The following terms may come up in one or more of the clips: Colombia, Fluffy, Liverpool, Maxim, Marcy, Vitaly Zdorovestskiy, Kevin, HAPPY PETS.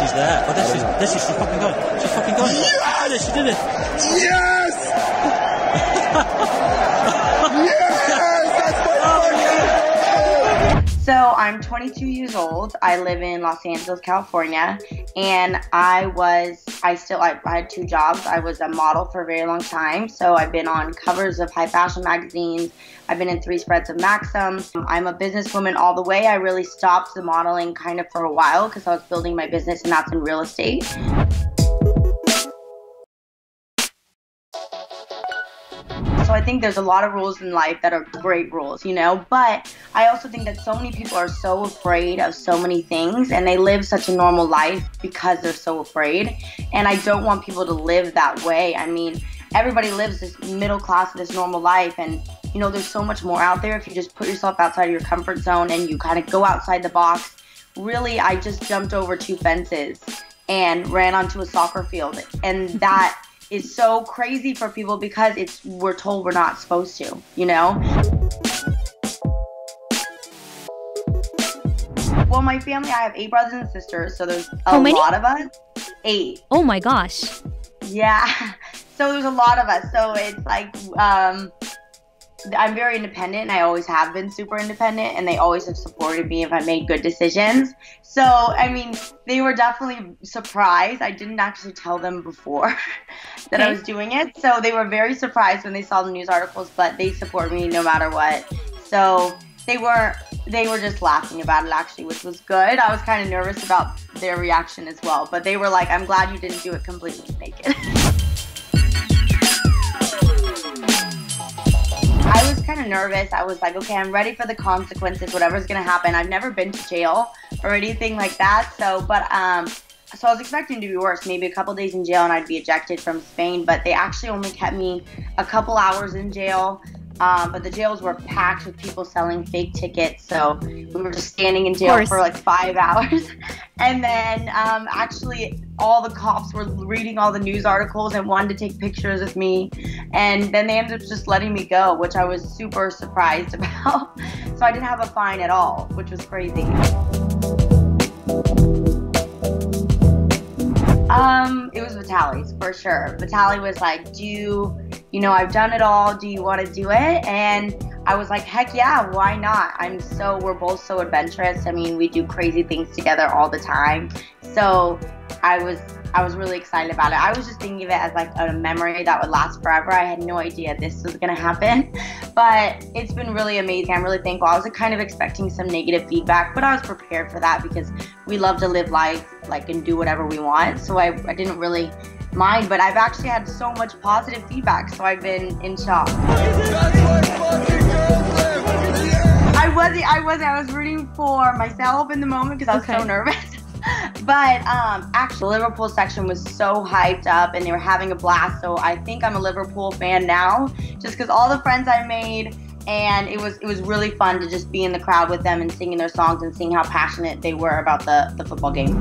she's there. Oh, this is she's fucking going. She's fucking going. Yes! She did it. Yes! Yes! That's my fucking goal! So I'm 22 years old. I live in Los Angeles, California, and I had two jobs. I was a model for a very long time, so I've been on covers of high fashion magazines. I've been in 3 spreads of Maxim. I'm a businesswoman all the way. I really stopped the modeling kind of for a while because I was building my business, and that's in real estate. So I think there's a lot of rules in life that are great rules, you know, but I also think that so many people are so afraid of so many things, and they live such a normal life because they're so afraid, and I don't want people to live that way. I mean, everybody lives this middle class, this normal life, and you know, there's so much more out there if you just put yourself outside of your comfort zone and you kind of go outside the box. Really, I just jumped over 2 fences and ran onto a soccer field, and that is so crazy for people because we're told we're not supposed to, you know? Well, my family, I have 8 brothers and sisters, so there's a lot of us. 8. Oh my gosh. Yeah, so there's a lot of us. So it's like, I'm very independent, and I always have been super independent, and they always have supported me if I made good decisions. So, I mean, they were definitely surprised. I didn't actually tell them before that I was doing it. So they were very surprised when they saw the news articles, but they support me no matter what. So they were just laughing about it, actually, which was good. I was kind of nervous about their reaction as well, but they were like, I'm glad you didn't do it completely naked. I was kind of nervous. I was like, okay, I'm ready for the consequences, whatever's gonna happen. I've never been to jail or anything like that, so, but, so I was expecting to be worse, maybe a couple days in jail and I'd be ejected from Spain, but they actually only kept me a couple hours in jail, but the jails were packed with people selling fake tickets, so we were just standing in jail for like 5 hours, and then, actually, all the cops were reading all the news articles and wanted to take pictures with me, and then they ended up just letting me go, which I was super surprised about. So I didn't have a fine at all, which was crazy. It was Vitaly's for sure. Vitaly was like, you know, I've done it all, do you want to do it? And I was like, heck yeah, why not? We're both so adventurous. I mean, we do crazy things together all the time. So I was really excited about it. I was just thinking of it as like a memory that would last forever. I had no idea this was gonna happen, but it's been really amazing. I'm really thankful. I was kind of expecting some negative feedback, but I was prepared for that because we love to live life like and do whatever we want. So I didn't really mind, but I've actually had so much positive feedback. So I've been in shock. I was rooting for myself in the moment because I was so nervous. But actually, the Liverpool section was so hyped up and they were having a blast. So I think I'm a Liverpool fan now just because all the friends I made, and it was really fun to just be in the crowd with them and singing their songs and seeing how passionate they were about the football game.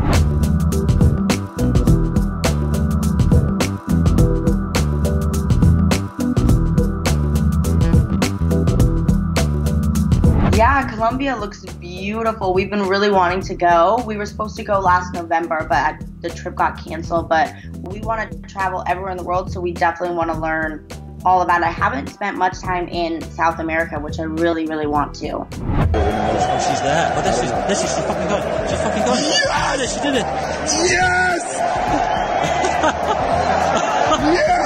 Yeah, Colombia looks beautiful. We've been really wanting to go. We were supposed to go last November, but the trip got canceled. But we want to travel everywhere in the world, so we definitely want to learn all about it. I haven't spent much time in South America, which I really, really want to. Oh, she's there. Oh, she's fucking going. She's fucking going. Yes! Oh, she did it. Yes! Yes!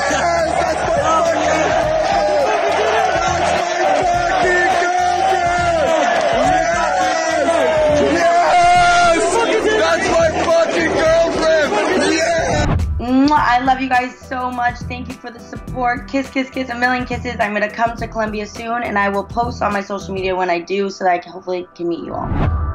That's my fucking goal! I love you guys so much. Thank you for the support. Kiss, kiss, kiss, a million kisses. I'm going to come to Colombia soon, and I will post on my social media when I do so that I can hopefully meet you all.